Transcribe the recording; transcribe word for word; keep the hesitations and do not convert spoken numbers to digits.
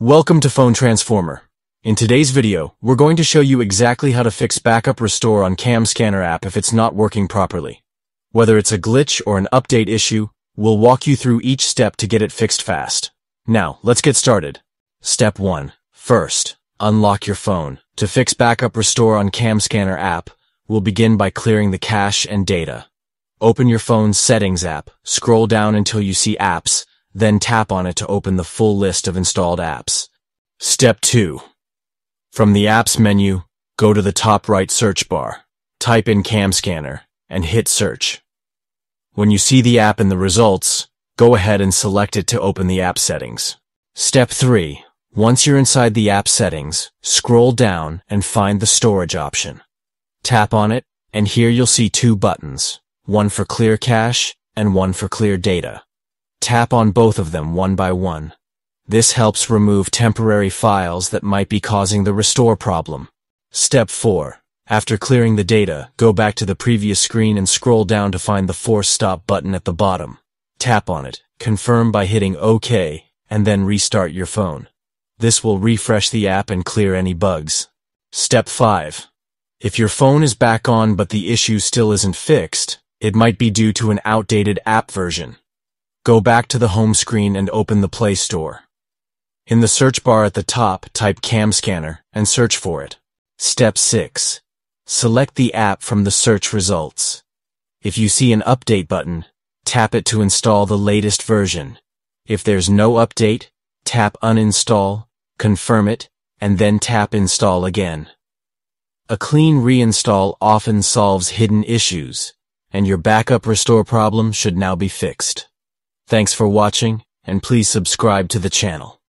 Welcome to Phone Transformer. In today's video, we're going to show you exactly how to fix Backup Restore on CamScanner app if it's not working properly. Whether it's a glitch or an update issue, we'll walk you through each step to get it fixed fast. Now, let's get started. Step one. First, unlock your phone. To fix Backup Restore on CamScanner app, we'll begin by clearing the cache and data. Open your phone's Settings app, scroll down until you see Apps, then tap on it to open the full list of installed apps. Step two. From the Apps menu, go to the top right search bar. Type in CamScanner and hit Search. When you see the app in the results, go ahead and select it to open the app settings. Step three. Once you're inside the app settings, scroll down and find the storage option. Tap on it, and here you'll see two buttons, one for clear cache and one for clear data. Tap on both of them one by one. This helps remove temporary files that might be causing the restore problem. Step four. After clearing the data, go back to the previous screen and scroll down to find the force stop button at the bottom. Tap on it, confirm by hitting OK, and then restart your phone. This will refresh the app and clear any bugs. Step five. If your phone is back on but the issue still isn't fixed, it might be due to an outdated app version. Go back to the home screen and open the Play Store. In the search bar at the top, type CamScanner and search for it. Step six. Select the app from the search results. If you see an update button, tap it to install the latest version. If there's no update, tap Uninstall, confirm it, and then tap Install again. A clean reinstall often solves hidden issues, and your Backup Restore problem should now be fixed. Thanks for watching, and please subscribe to the channel.